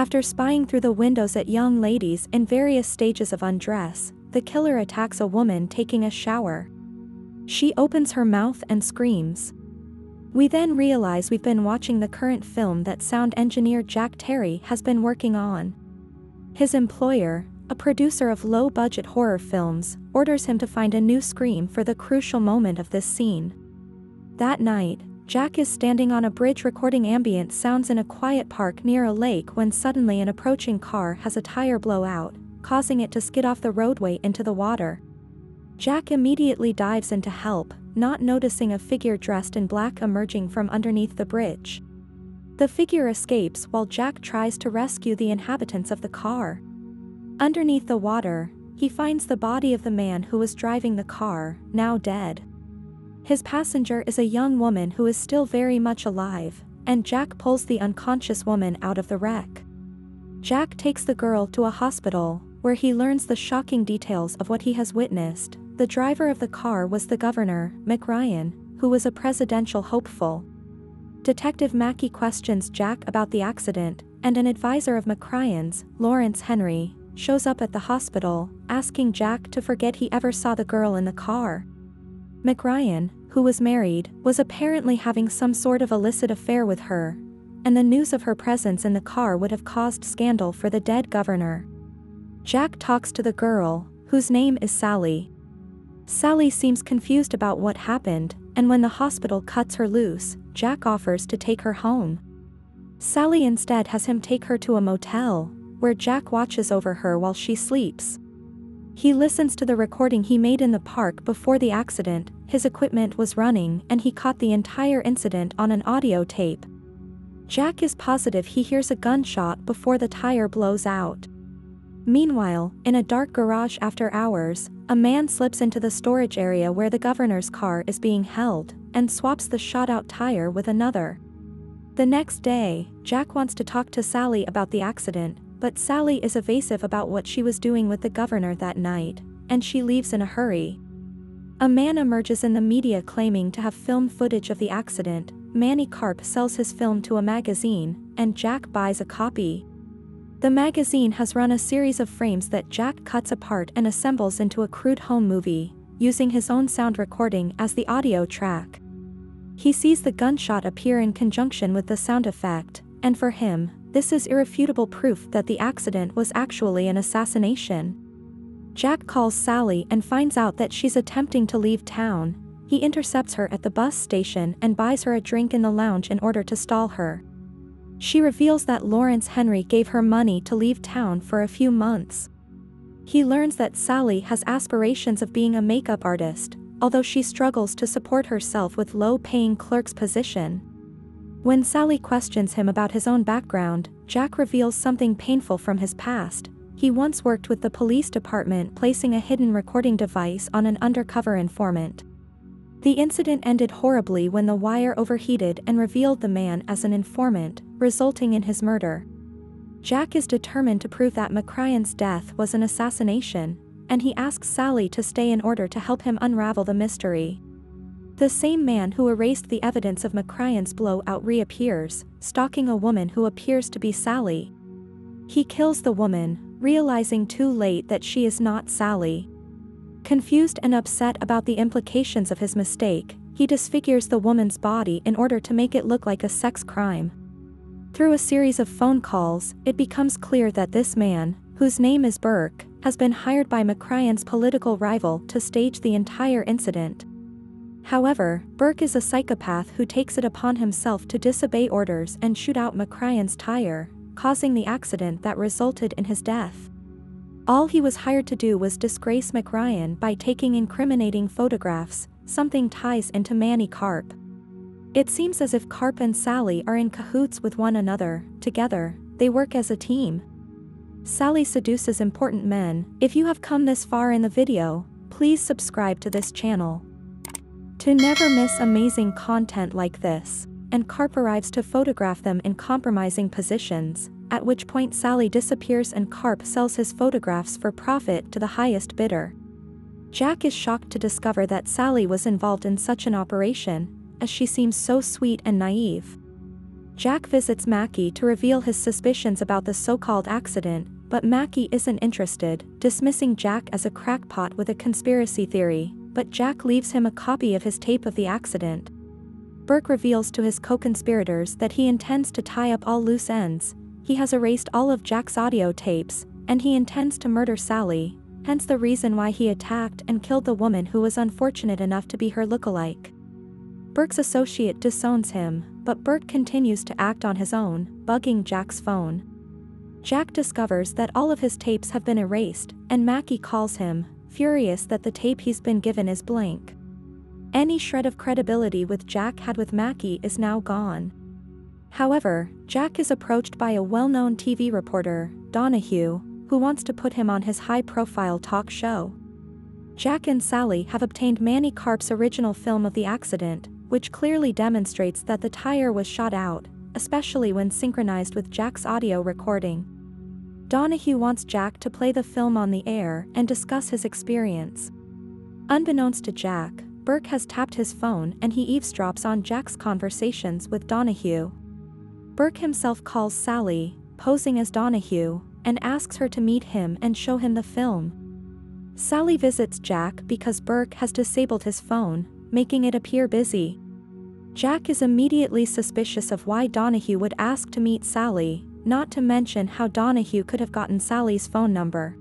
After spying through the windows at young ladies in various stages of undress, the killer attacks a woman taking a shower. She opens her mouth and screams. We then realize we've been watching the current film that sound engineer Jack Terry has been working on. His employer, a producer of low-budget horror films, orders him to find a new scream for the crucial moment of this scene. That night, Jack is standing on a bridge recording ambient sounds in a quiet park near a lake when suddenly an approaching car has a tire blowout, causing it to skid off the roadway into the water. Jack immediately dives in to help, not noticing a figure dressed in black emerging from underneath the bridge. The figure escapes while Jack tries to rescue the inhabitants of the car. Underneath the water, he finds the body of the man who was driving the car, now dead. His passenger is a young woman who is still very much alive, and Jack pulls the unconscious woman out of the wreck. Jack takes the girl to a hospital, where he learns the shocking details of what he has witnessed. The driver of the car was the governor, McRyan, who was a presidential hopeful. Detective Mackey questions Jack about the accident, and an advisor of McRyan's, Lawrence Henry, shows up at the hospital, asking Jack to forget he ever saw the girl in the car. McRyan, who was married, was apparently having some sort of illicit affair with her, and the news of her presence in the car would have caused scandal for the dead governor. Jack talks to the girl, whose name is Sally. Sally seems confused about what happened, and when the hospital cuts her loose, Jack offers to take her home. Sally instead has him take her to a motel, where Jack watches over her while she sleeps. He listens to the recording he made in the park before the accident. His equipment was running and he caught the entire incident on an audio tape. Jack is positive he hears a gunshot before the tire blows out. Meanwhile, in a dark garage after hours, a man slips into the storage area where the governor's car is being held, and swaps the shot-out tire with another. The next day, Jack wants to talk to Sally about the accident, but Sally is evasive about what she was doing with the governor that night, and she leaves in a hurry. A man emerges in the media claiming to have filmed footage of the accident. Manny Karp sells his film to a magazine, and Jack buys a copy. The magazine has run a series of frames that Jack cuts apart and assembles into a crude home movie, using his own sound recording as the audio track. He sees the gunshot appear in conjunction with the sound effect, and for him, this is irrefutable proof that the accident was actually an assassination. Jack calls Sally and finds out that she's attempting to leave town. He intercepts her at the bus station and buys her a drink in the lounge in order to stall her. She reveals that Lawrence Henry gave her money to leave town for a few months. He learns that Sally has aspirations of being a makeup artist, although she struggles to support herself with low-paying clerk's position. When Sally questions him about his own background, Jack reveals something painful from his past. He once worked with the police department placing a hidden recording device on an undercover informant. The incident ended horribly when the wire overheated and revealed the man as an informant, resulting in his murder. Jack is determined to prove that McRyan's death was an assassination, and he asks Sally to stay in order to help him unravel the mystery. The same man who erased the evidence of McRyan's blowout reappears, stalking a woman who appears to be Sally. He kills the woman, realizing too late that she is not Sally. Confused and upset about the implications of his mistake, he disfigures the woman's body in order to make it look like a sex crime. Through a series of phone calls, it becomes clear that this man, whose name is Burke, has been hired by McRyan's political rival to stage the entire incident. However, Burke is a psychopath who takes it upon himself to disobey orders and shoot out McRyan's tire, causing the accident that resulted in his death. All he was hired to do was disgrace McRyan by taking incriminating photographs, something ties into Manny Karp. It seems as if Karp and Sally are in cahoots with one another. Together, they work as a team. Sally seduces important men. If you have come this far in the video, please subscribe to this channel to never miss amazing content like this, and Karp arrives to photograph them in compromising positions, at which point Sally disappears and Karp sells his photographs for profit to the highest bidder. Jack is shocked to discover that Sally was involved in such an operation, as she seems so sweet and naive. Jack visits Mackey to reveal his suspicions about the so-called accident, but Mackey isn't interested, dismissing Jack as a crackpot with a conspiracy theory, but Jack leaves him a copy of his tape of the accident. Burke reveals to his co-conspirators that he intends to tie up all loose ends, he has erased all of Jack's audio tapes, and he intends to murder Sally, hence the reason why he attacked and killed the woman who was unfortunate enough to be her lookalike. Burke's associate disowns him, but Burke continues to act on his own, bugging Jack's phone. Jack discovers that all of his tapes have been erased, and Mackey calls him, furious that the tape he's been given is blank. Any shred of credibility with Jack had with Mackey is now gone. However, Jack is approached by a well-known TV reporter, Donahue, who wants to put him on his high-profile talk show. Jack and Sally have obtained Manny Karp's original film of the accident, which clearly demonstrates that the tire was shot out, especially when synchronized with Jack's audio recording. Donahue wants Jack to play the film on the air and discuss his experience. Unbeknownst to Jack, Burke has tapped his phone and he eavesdrops on Jack's conversations with Donahue. Burke himself calls Sally, posing as Donahue, and asks her to meet him and show him the film. Sally visits Jack because Burke has disabled his phone, making it appear busy. Jack is immediately suspicious of why Donahue would ask to meet Sally, not to mention how Donahue could have gotten Sally's phone number.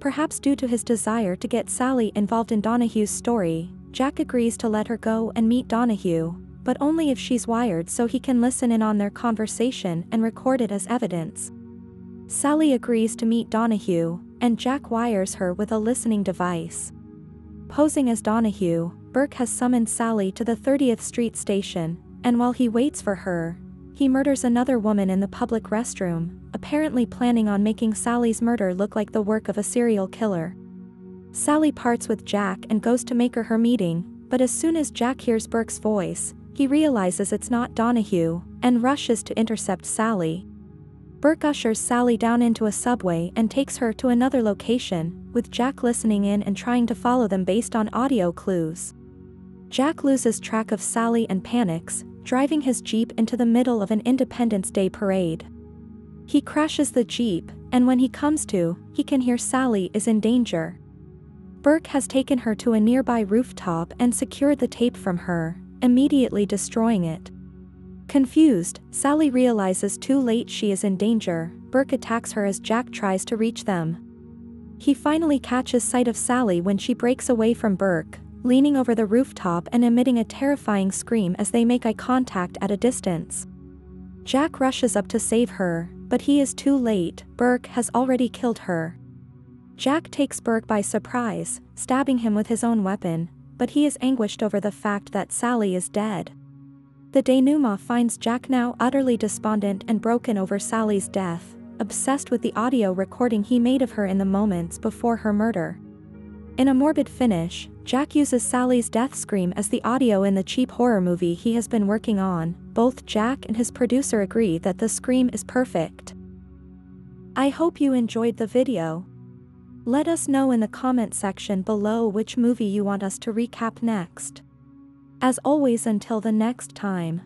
Perhaps due to his desire to get Sally involved in Donahue's story, Jack agrees to let her go and meet Donahue, but only if she's wired so he can listen in on their conversation and record it as evidence. Sally agrees to meet Donahue, and Jack wires her with a listening device. Posing as Donahue, Burke has summoned Sally to the 30th Street station, and while he waits for her, he murders another woman in the public restroom, apparently planning on making Sally's murder look like the work of a serial killer. Sally parts with Jack and goes to make her meeting, but as soon as Jack hears Burke's voice, he realizes it's not Donahue, and rushes to intercept Sally. Burke ushers Sally down into a subway and takes her to another location, with Jack listening in and trying to follow them based on audio clues. Jack loses track of Sally and panics, driving his Jeep into the middle of an Independence Day parade. He crashes the Jeep, and when he comes to, he can hear Sally is in danger. Burke has taken her to a nearby rooftop and secured the tape from her, immediately destroying it. Confused, Sally realizes too late she is in danger. Burke attacks her as Jack tries to reach them. He finally catches sight of Sally when she breaks away from Burke, leaning over the rooftop and emitting a terrifying scream as they make eye contact at a distance. Jack rushes up to save her, but he is too late. Burke has already killed her. Jack takes Burke by surprise, stabbing him with his own weapon, but he is anguished over the fact that Sally is dead. The denouement finds Jack now utterly despondent and broken over Sally's death, obsessed with the audio recording he made of her in the moments before her murder. In a morbid finish, Jack uses Sally's death scream as the audio in the cheap horror movie he has been working on. Both Jack and his producer agree that the scream is perfect. I hope you enjoyed the video. Let us know in the comment section below which movie you want us to recap next. As always, until the next time.